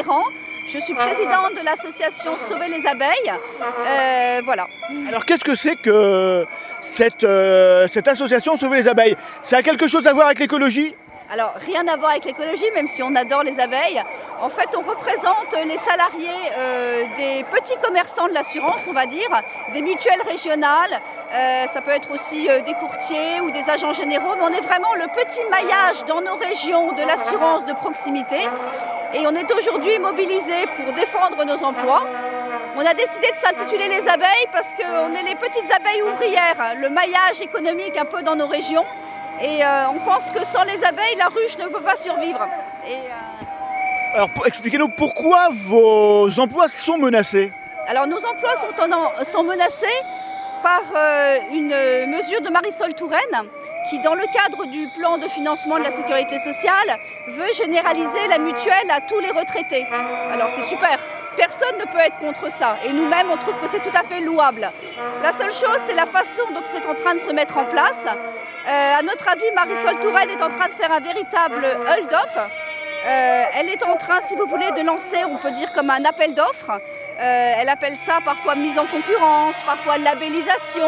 adhérents. Je suis présidente de l'association Sauver les abeilles. Voilà. Alors qu'est-ce que c'est que cette association Sauver les abeilles? Ça a quelque chose à voir avec l'écologie? Alors, rien à voir avec l'écologie, même si on adore les abeilles. En fait, on représente les salariés des petits commerçants de l'assurance, on va dire, des mutuelles régionales, ça peut être aussi des courtiers ou des agents généraux, mais on est vraiment le petit maillage dans nos régions de l'assurance de proximité. Et on est aujourd'hui mobilisés pour défendre nos emplois. On a décidé de s'intituler les abeilles parce qu'on est les petites abeilles ouvrières, le maillage économique un peu dans nos régions. Et on pense que sans les abeilles, la ruche ne peut pas survivre. Alors expliquez-nous pourquoi vos emplois sont menacés. Alors nos emplois sont menacés par une mesure de Marisol Touraine qui, dans le cadre du plan de financement de la sécurité sociale, veut généraliser la mutuelle à tous les retraités. Alors c'est super. Personne ne peut être contre ça et nous-mêmes on trouve que c'est tout à fait louable. La seule chose c'est la façon dont c'est en train de se mettre en place. À notre avis, Marisol Touraine est en train de faire un véritable hold-up. Elle est en train, si vous voulez, de lancer, on peut dire, comme un appel d'offres. Elle appelle ça parfois mise en concurrence, parfois labellisation.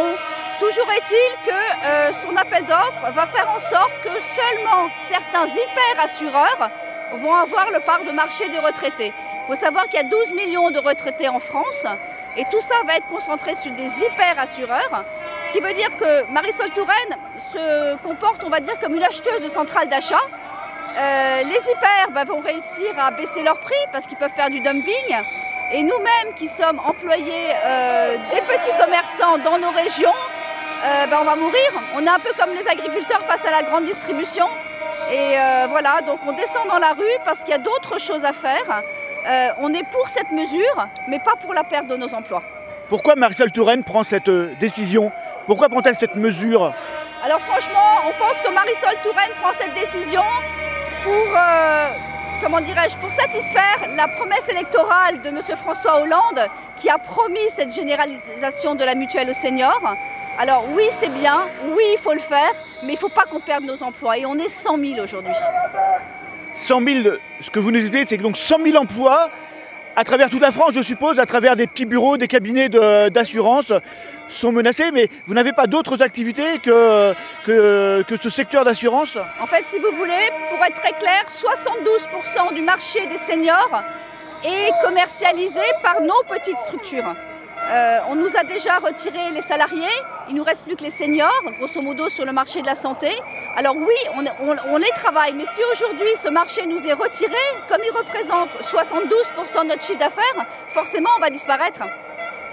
Toujours est-il que son appel d'offres va faire en sorte que seulement certains hyper-assureurs vont avoir le part de marché des retraités. Il faut savoir qu'il y a 12 millions de retraités en France et tout ça va être concentré sur des hyper-assureurs, ce qui veut dire que Marisol Touraine se comporte, on va dire, comme une acheteuse de centrale d'achat. Les hyper vont réussir à baisser leur prix parce qu'ils peuvent faire du dumping et nous-mêmes qui sommes employés des petits commerçants dans nos régions, on va mourir. On est un peu comme les agriculteurs face à la grande distribution et voilà, donc on descend dans la rue parce qu'il y a d'autres choses à faire. On est pour cette mesure, mais pas pour la perte de nos emplois. Pourquoi Marisol Touraine prend cette décision? Pourquoi prend-elle cette mesure? Alors franchement, on pense que Marisol Touraine prend cette décision pour, comment dirais-je, pour satisfaire la promesse électorale de M. François Hollande qui a promis cette généralisation de la mutuelle aux seniors. Alors oui, c'est bien, oui, il faut le faire, mais il ne faut pas qu'on perde nos emplois. Et on est 100 000 aujourd'hui. 100 000, ce que vous nous dites, c'est que donc 100 000 emplois à travers toute la France, je suppose, à travers des petits bureaux, des cabinets d'assurance sont menacés, mais vous n'avez pas d'autres activités que ce secteur d'assurance? En fait, si vous voulez, pour être très clair, 72% du marché des seniors est commercialisé par nos petites structures. On nous a déjà retiré les salariés, il ne nous reste plus que les seniors, grosso modo sur le marché de la santé. Alors oui, on les travaille, mais si aujourd'hui ce marché nous est retiré, comme il représente 72% de notre chiffre d'affaires, forcément on va disparaître.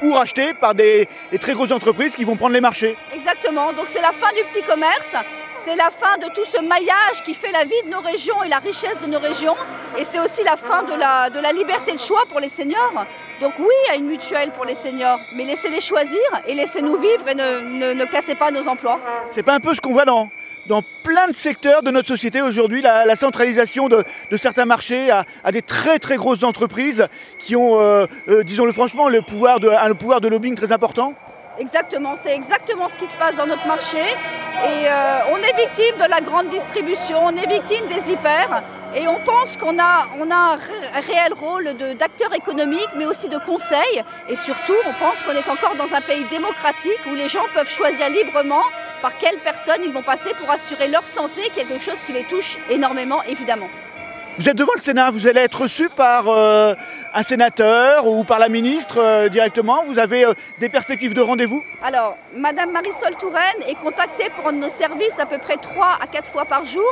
Ou racheté par des très grosses entreprises qui vont prendre les marchés. Exactement, donc c'est la fin du petit commerce, c'est la fin de tout ce maillage qui fait la vie de nos régions et la richesse de nos régions, et c'est aussi la fin de la liberté de choix pour les seniors. Donc oui, à une mutuelle pour les seniors, mais laissez-les choisir et laissez-nous vivre et ne cassez pas nos emplois. C'est pas un peu ce qu'on voit dans plein de secteurs de notre société aujourd'hui, la centralisation de certains marchés à des très grosses entreprises qui ont, disons-le franchement, le pouvoir de lobbying très important? Exactement, c'est exactement ce qui se passe dans notre marché. Et on est victime de la grande distribution, on est victime des hyper. Et on pense qu'on a un réel rôle d'acteur économique, mais aussi de conseil. Et surtout, on pense qu'on est encore dans un pays démocratique où les gens peuvent choisir librement par quelles personnes ils vont passer pour assurer leur santé, quelque chose qui les touche énormément, évidemment. Vous êtes devant le Sénat, vous allez être reçu par un sénateur ou par la ministre directement. Vous avez des perspectives de rendez-vous? Alors, Madame Marisol Touraine est contactée pour nos services à peu près 3 à 4 fois par jour,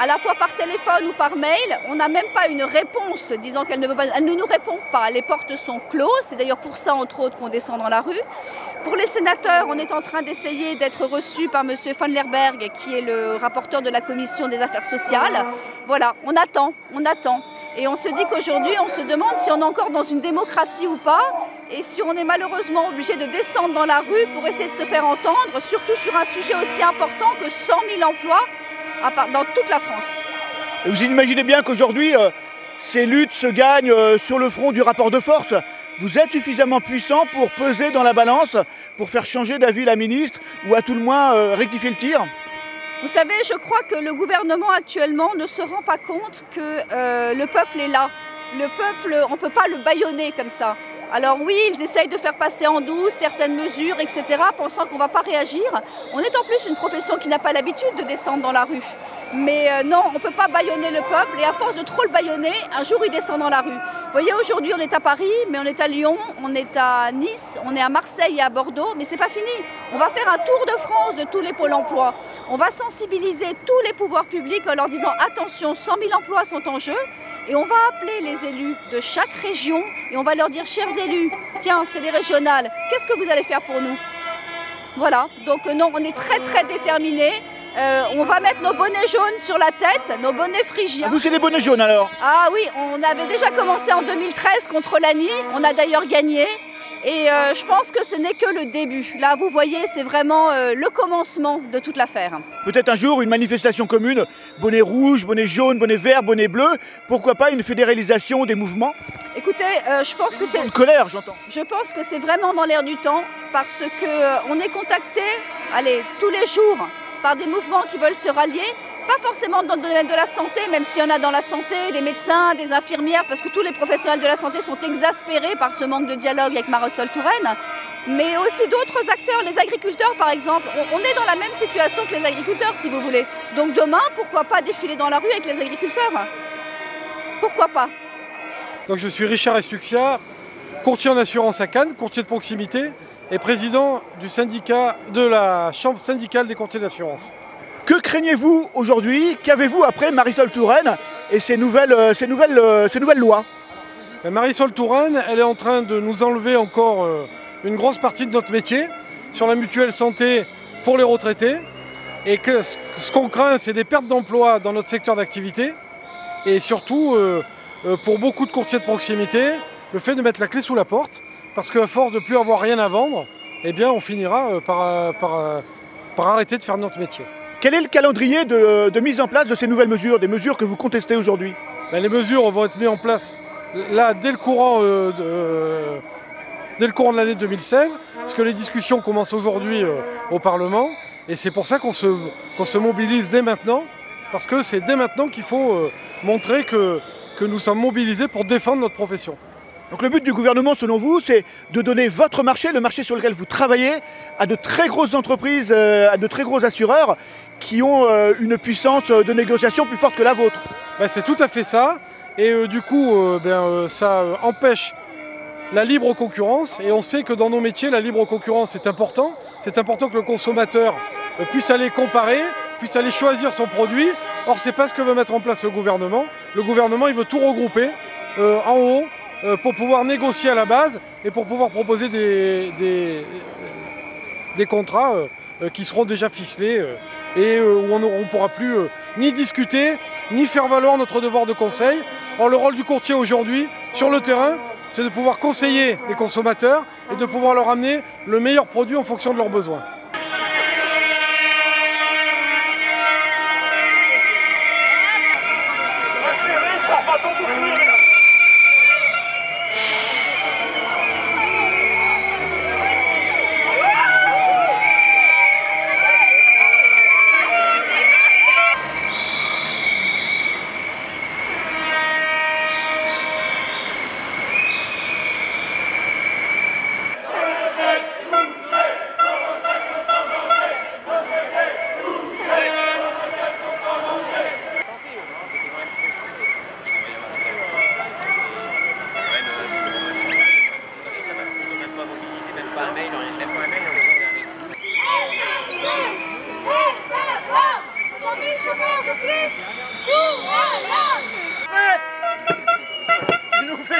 à la fois par téléphone ou par mail. On n'a même pas une réponse disant qu'elle ne veut pas. Elle ne nous répond pas. Les portes sont closes. C'est d'ailleurs pour ça, entre autres, qu'on descend dans la rue. Pour les sénateurs, on est en train d'essayer d'être reçu par Monsieur Van Lerberg, qui est le rapporteur de la Commission des affaires sociales. Voilà, on attend. On attend et on se dit qu'aujourd'hui on se demande si on est encore dans une démocratie ou pas et si on est malheureusement obligé de descendre dans la rue pour essayer de se faire entendre, surtout sur un sujet aussi important que 100 000 emplois dans toute la France. Vous imaginez bien qu'aujourd'hui ces luttes se gagnent sur le front du rapport de force. Vous êtes suffisamment puissant pour peser dans la balance, pour faire changer d'avis la ministre ou à tout le moins rectifier le tir? Vous savez, je crois que le gouvernement actuellement ne se rend pas compte que le peuple est là. Le peuple, on ne peut pas le bâillonner comme ça. Alors oui, ils essayent de faire passer en douce certaines mesures, etc., pensant qu'on ne va pas réagir. On est en plus une profession qui n'a pas l'habitude de descendre dans la rue. Mais non, on ne peut pas bâillonner le peuple, et à force de trop le bâillonner, un jour il descend dans la rue. Vous voyez, aujourd'hui on est à Paris, mais on est à Lyon, on est à Nice, on est à Marseille et à Bordeaux, mais ce n'est pas fini. On va faire un tour de France de tous les pôles emploi. On va sensibiliser tous les pouvoirs publics en leur disant « Attention, 100 000 emplois sont en jeu ». Et on va appeler les élus de chaque région et on va leur dire « Chers élus, tiens, c'est les régionales, qu'est-ce que vous allez faire pour nous ?» Voilà, donc non, on est très très déterminés. On va mettre nos bonnets jaunes sur la tête, nos bonnets phrygiens. Ah, vous, c'est les bonnets jaunes alors? Ah oui, on avait déjà commencé en 2013 contre l'Anie, on a d'ailleurs gagné. Et je pense que ce n'est que le début. Là, vous voyez, c'est vraiment le commencement de toute l'affaire. Peut-être un jour, une manifestation commune, bonnet rouge, bonnet jaune, bonnet vert, bonnet bleu. Pourquoi pas une fédéralisation des mouvements? Écoutez, je pense que c'est... Une colère, j'entends. Je pense que c'est vraiment dans l'air du temps parce qu'on est contacté, allez, tous les jours par des mouvements qui veulent se rallier. Pas forcément dans le domaine de la santé, même s'il y en a dans la santé, des médecins, des infirmières, parce que tous les professionnels de la santé sont exaspérés par ce manque de dialogue avec Marisol Touraine, mais aussi d'autres acteurs, les agriculteurs par exemple. On est dans la même situation que les agriculteurs, si vous voulez. Donc demain, pourquoi pas défiler dans la rue avec les agriculteurs? Pourquoi pas? Donc je suis Richard Restuccia, courtier en assurance à Cannes, courtier de proximité, et président du syndicat de la chambre syndicale des courtiers d'assurance. Que craignez-vous aujourd'hui? Qu'avez-vous après Marisol Touraine et ses nouvelles lois? Marisol Touraine, elle est en train de nous enlever encore une grosse partie de notre métier sur la mutuelle santé pour les retraités. Et que ce qu'on craint, c'est des pertes d'emploi dans notre secteur d'activité. Et surtout, pour beaucoup de courtiers de proximité, le fait de mettre la clé sous la porte. Parce qu'à force de ne plus avoir rien à vendre, eh bien, on finira par arrêter de faire notre métier. Quel est le calendrier de mise en place de ces nouvelles mesures, des mesures que vous contestez aujourd'hui? Les mesures vont être mises en place là dès le courant de l'année 2016, parce que les discussions commencent aujourd'hui au Parlement, et c'est pour ça qu'on se mobilise dès maintenant, parce que c'est dès maintenant qu'il faut montrer que nous sommes mobilisés pour défendre notre profession. Donc le but du gouvernement, selon vous, c'est de donner votre marché, le marché sur lequel vous travaillez, à de très grosses entreprises, à de très gros assureurs qui ont une puissance de négociation plus forte que la vôtre. C'est tout à fait ça. Et du coup, ça empêche la libre concurrence. Et on sait que dans nos métiers, la libre concurrence est importante. C'est important que le consommateur puisse aller comparer, puisse aller choisir son produit. Or, ce n'est pas ce que veut mettre en place le gouvernement. Le gouvernement, il veut tout regrouper en haut, pour pouvoir négocier à la base et pour pouvoir proposer des contrats qui seront déjà ficelés et où on ne pourra plus ni discuter, ni faire valoir notre devoir de conseil. Or, le rôle du courtier aujourd'hui sur le terrain, c'est de pouvoir conseiller les consommateurs et de pouvoir leur amener le meilleur produit en fonction de leurs besoins.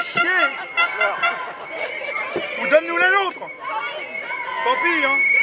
Chier. Ou donne-nous la nôtre. Tant pis, hein.